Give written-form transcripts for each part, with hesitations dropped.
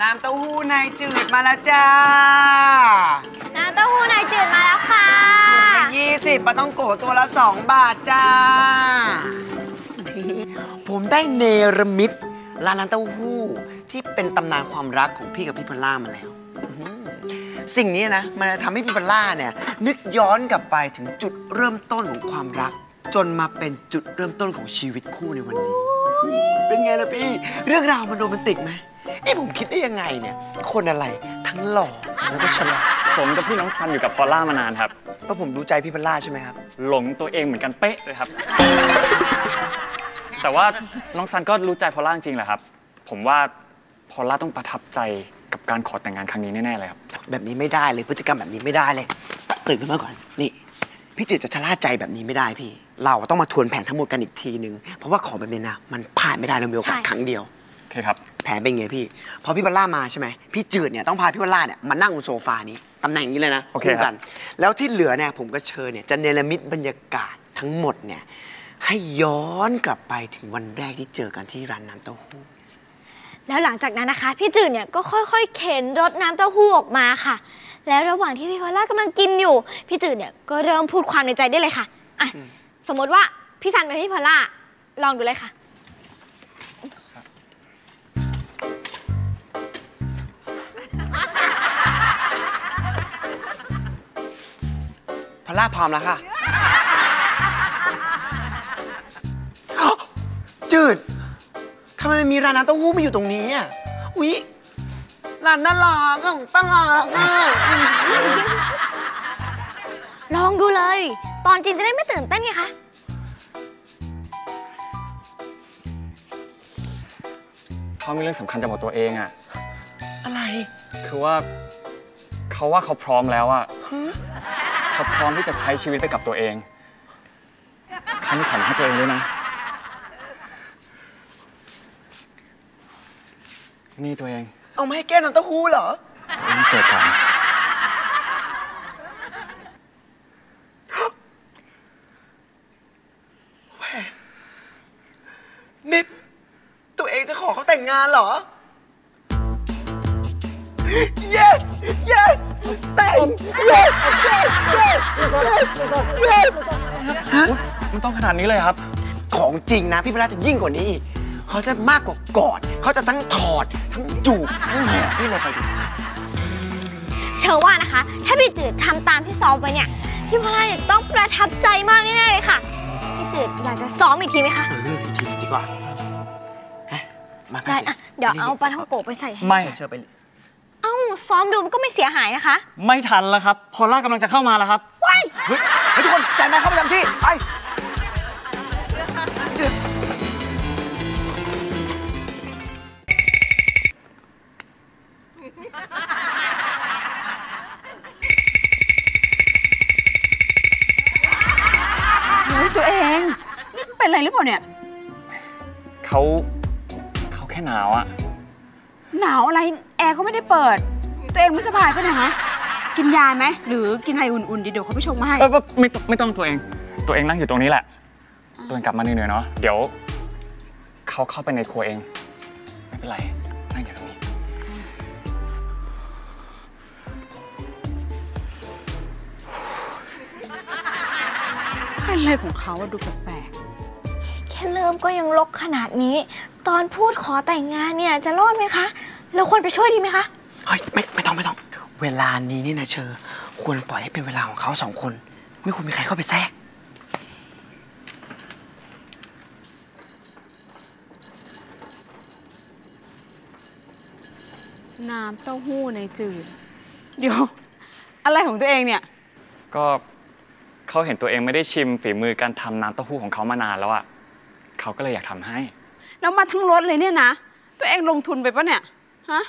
น้ำเต้าหู้นายจืดมาแล้วจ้าน้ำเต้าหู้นายจืดมาแล้วค่ะ20ปลาต้องโกะตัวละ2 บาทจ้าผมได้เนรมิตร้านเต้าหู้ที่เป็นตำนานความรักของพี่กับพี่พอลล่ามาแล้วสิ่งนี้นะมันทำให้พี่พอลล่าเนี่ยนึกย้อนกลับไปถึงจุดเริ่มต้นของความรักจนมาเป็นจุดเริ่มต้นของชีวิตคู่ในวันนี้เป็นไงล่ะพี่เรื่องราวมันโรแมนติกไหมนี่ผมคิดได้ยังไงเนี่ยคนอะไรทั้งหล่อแล้วก็ฉลาดผมกับพี่น้องซันอยู่กับพอลล่ามานานครับก็ผมรู้ใจพี่พอลล่าใช่ไหมครับหลงตัวเองเหมือนกันเป๊ะเลยครับแต่ว่าน้องซันก็รู้ใจพอลล่าจริงแหละครับผมว่าพอลล่าต้องประทับใจกับการขอแต่งงานครั้งนี้แน่ๆเลยครับแบบนี้ไม่ได้เลยพฤติกรรมแบบนี้ไม่ได้เลยตื่นขึ้นมาก่อนนี่พี่จืดจะชะล่าใจแบบนี้ไม่ได้พี่เราต้องมาทวนแผนทั้งหมดกันอีกทีนึงเพราะว่าขอแบบนี้นะมันผ่านไม่ได้เรามีโอกาสครั้งเดียวโอเคครับแผนเป็นไงพี่พอพี่พอลล่ามาใช่ไหมพี่จืดเนี่ยต้องพาพี่พอลล่าเนี่ยมานั่งบนโซฟานี้ตำแหน่งนี้เลยนะคู่กันแล้วที่เหลือเนี่ยผมก็เชิญเนี่ยจะเนรมิตบรรยากาศทั้งหมดเนี่ยให้ย้อนกลับไปถึงวันแรกที่เจอกันที่ร้านน้ำเต้าหู้แล้วหลังจากนั้นนะคะพี่จืดเนี่ยก็ค่อยๆเข็นรถน้ำเต้าหู้ออกมาค่ะแล้วระหว่างที่พี่พอลล่ากำลังกินอยู่พี่จืดเนี่ยก็เริ่มพูดความในใจได้เลยค่ะอ่ะสมมติว่าพี่ซันเป็นพี่พอลล่าลองดูเลยค่ะพอลล่าพร้อมแล้วค่ะจืดทำไมมีร้านน้ำเต้าหู้มาอยู่ตรงนี้อ่ะอุ๊ยร้านน่ารักของตลาดอ่ะลองดูเลยตอนจริงจะได้ไม่ตื่นเต้นไงคะเขามีเรื่องสำคัญจะบอกตัวเองอ่ะอะไรคือว่าเขาพร้อมแล้วอ่ะเขาพร้อมที่จะใช้ชีวิตไปกับตัวเองคันขันให้ตัวเองด้วยนะนี่ตัวเองเอามาให้แก้น้ำเต้าหู้เหรอไม่เกิดกันแหวนนิดตัวเองจะขอเขาแต่งงานเหรอ yes yes แต่ง yes yes yes yes มันต้องขนาดนี้เลยครับของจริงนะพี่พอลล่าจะยิ่งกว่านี้เขาจะมากกว่ากอดเขาจะทั้งถอดทั้งจูบทั้งหอมนี่เลยไปดูเชื่อว่านะคะถ้าพี่จืดทำตามที่ซ้อมไปเนี่ยพี่พอลล่าต้องประทับใจมากแน่ๆเลยค่ะพี่จืดอยากจะซ้อมอีกทีไหมคะทีดีกว่ามาได้เดี๋ยวเอาปลาท่องโกะไปใส่ไม่เชื่อไปเอ้าซ้อมดูมันก็ไม่เสียหายนะคะไม่ทันแล้วครับพอลล่ากำลังจะเข้ามาแล้วครับว้ายเฮ้ยทุกคนใจแม่เข้าประจำที่ไปตัวเองนี่เป็นอะไรหรือเปล่าเนี่ยเขาแค่หนาวอะหนาวอะไรแอร์เขาไม่ได้เปิดตัวเองไม่สบายป่ะเนี่ยฮะกินยาไหมหรือกินอะไรอุ่นๆเดี๋ยวเขาไปชงมาให้ไม่ต้องตัวเองนั่งอยู่ตรงนี้แหละตัวเองกลับมาเหนื่อยๆเนาะเดี๋ยวเขาเข้าไปในครัวเองไม่เป็นไรนั่งอยู่ตรงนี้อะไรของเขาดูแปลกๆแค่เริ่มก็ยังรกขนาดนี้ตอนพูดขอแต่งงานเนี่ยจะรอดไหมคะเราควรไปช่วยดีไหมคะเฮ้ยไม่ต้องเวลานี้นี่นะเชอควรปล่อยให้เป็นเวลาของเขา2 คนไม่ควรมีใครเข้าไปแทรกน้ำเต้าหู้ในจืดเดี๋ยวอะไรของตัวเองเนี่ยก็เขาเห็นตัวเองไม่ได้ชิมฝีมือการทำน้ำเต้าหู้ของเขามานานแล้วอ่ะเขาก็เลยอยากทำให้แล้วมาทั้งรถเลยเนี่ยนะตัวเองลงทุนไปปะเนี่ยฮะ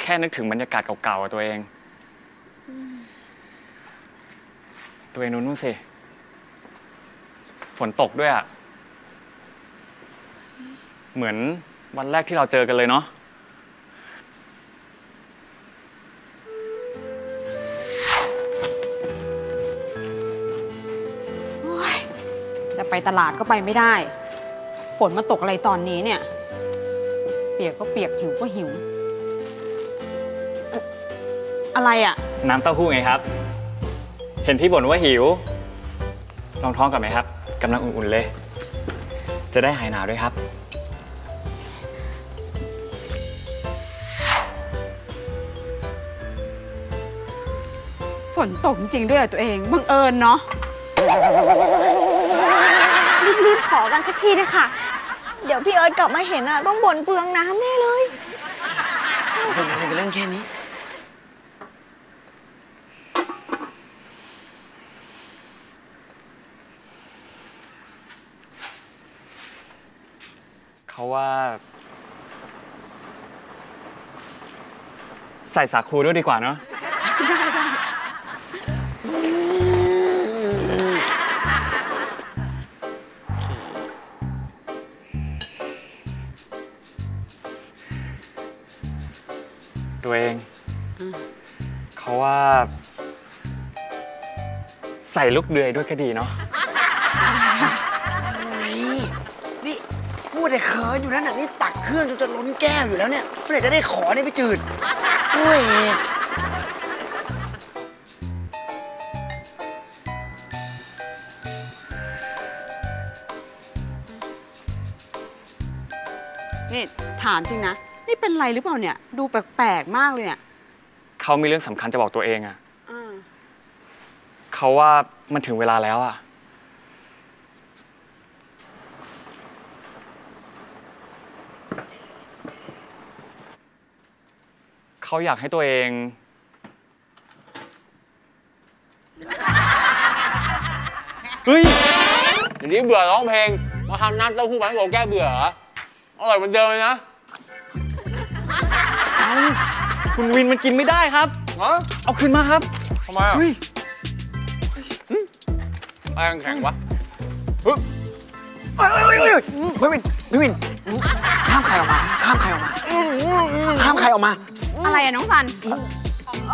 แค่นึกถึงบรรยากาศเก่าๆอ่ะตัวเองนู่นสิฝนตกด้วยอ่ะเหมือนวันแรกที่เราเจอกันเลยเนาะจะไปตลาดก็ไปไม่ได้ฝนมาตกอะไรตอนนี้เนี่ยเปียกก็เปียกหิวก็หิว อะไรอ่ะน้ำเต้าหู้ไงครับเห็นพี่บ่นว่าหิวลองท้องก่อนไหมครับกำลังอุ่นๆเลยจะได้หายหนาวด้วยครับฝนตกจริงด้วยตัวเองบังเอิญเนาะรีบๆขอกันสักทีเลยค่ะเดี๋ยวพี่เอิร์ธกลับมาเห็นอ่ะต้องบ่นเปลืองน้ำแน่เลยบ่นอะไรกันเรื่องแค่นี้เขาว่าใส่สาคูด้วยดีกว่าเนาะตัวเองเขาว่าใส่ลูกเดือยด้วยก็ดีเนาะนี่พูดแต่เขินอยู่แล้วน่ะนี่ตักเครื่องจนจะล้นแก้วอยู่แล้วเนี่ยเมื่อไหร่จะได้ขอเนี่ยไปจืดโอ้ยนี่ถามจริงนะนี่เป็นไรหรือเปล่าเนี่ยดูแปลกๆมากเลยเนี่ยเขามีเรื่องสำคัญจะบอกตัวเองอะเขาว่ามันถึงเวลาแล้วอะเขาอยากให้ตัวเองเฮ้ยเดี๋ยวนี้เบื่อร้องเพลงมาทำน้ำเต้าหู้มันก็แก้เบื่ออร่อยเหมือนเดิมเลยนะคุณวินมันกินไม่ได้ครับเอาคืนมาครับทำไมอ่ะไอ้แข็งวะไม่วินห้ามใครออกมาอะไรอะน้องฟัน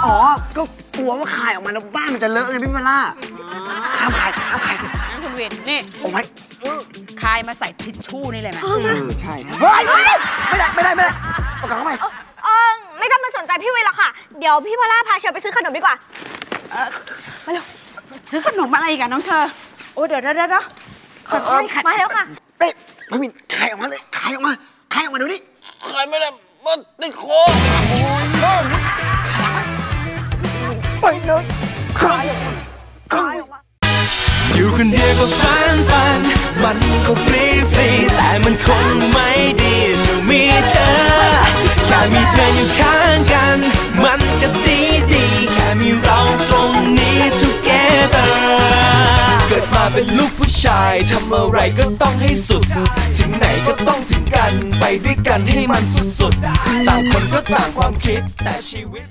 อ๋อก็กลัวว่าขายออกมาแล้วบ้านมันจะเลอะเลยพี่มาล่าห้ามขายนั่นคุณวินนี่ผมให้คายมาใส่ทิชชู่นี่เลยไหมใช่ไม่ได้เอากลับเข้าไปไม่ต้องมาสนใจพี่วินหรอกค่ะเดี๋ยวพี่พล่าพาเชอร์ไปซื้อขนมดีกว่ามาเร็วซื้อขนมอะไรกันน้องเชอร์โอ้เดี๋ยวมาแล้วค่ะเฮ้ยพี่วินขายออกมาเลยขายออกมาดูดิขายไม่ได้มันติดคอโอ้ยไปเลยขายออกมาอยู่คนเดียวก็ฟันมันก็ฟรีแต่มันคงไม่ดีจะมีเธอแค่มีเธออยู่ข้างกันมันก็ดีแค่มีเราตรงนี้ together เกิดมาเป็นลูกผู้ชายทำอะไรก็ต้องให้สุดถึงไหนก็ต้องถึงกันไปด้วยกันให้มันสุดๆต่างคนก็ต่างความคิดแต่ชีวิต